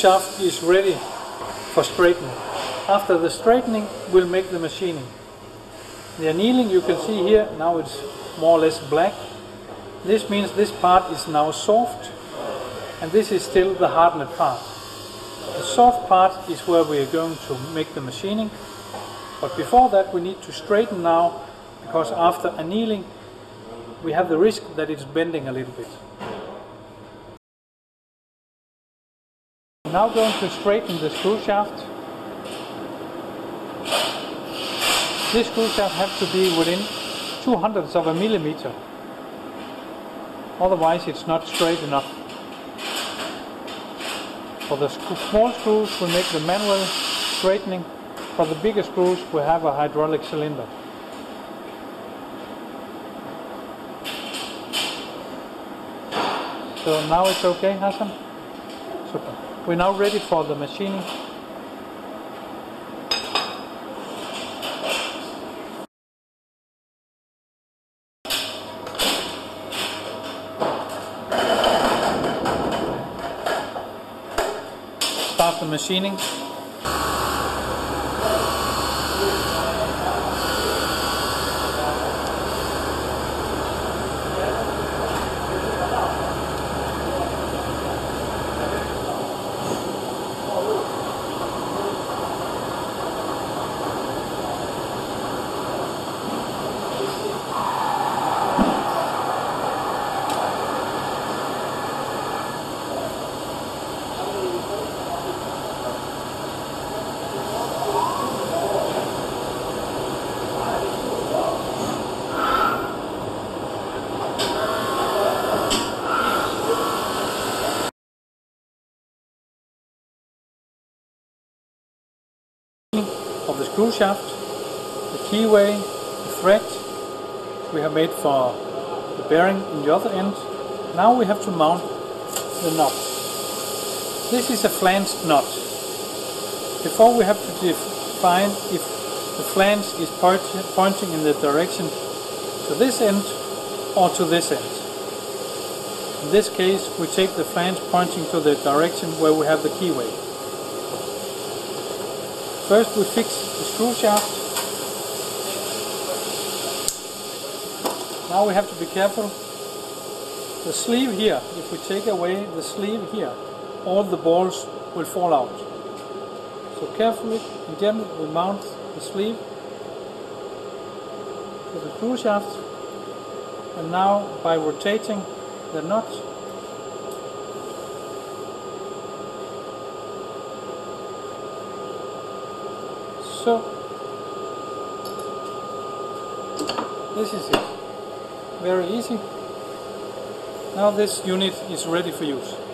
shaft is ready for straightening. After the straightening, we'll make the machining. The annealing you can see here, now it's more or less black. This means this part is now soft, and this is still the hardened part. The soft part is where we are going to make the machining, but before that we need to straighten now, because after annealing we have the risk that it's bending a little bit. I'm now going to straighten the screw shaft. This screw shaft has to be within 0.02 millimeters, otherwise it's not straight enough. For the small screws we make the manual straightening, for the bigger screws we have a hydraulic cylinder. So now it's okay, Hassan? Super. We're now ready for the machining. Start the machining. Of the screw shaft, the keyway, the thread we have made for the bearing in the other end. Now we have to mount the knot. This is a flanged knot. Before we have to define if the flange is pointing in the direction to this end or to this end. In this case we take the flange pointing to the direction where we have the keyway. First we fix the screw shaft. Now we have to be careful. The sleeve here, if we take away the sleeve here, all the balls will fall out. So carefully and gently we mount the sleeve to the screw shaft, and now by rotating the knot, so this is it, very easy. Now this unit is ready for use.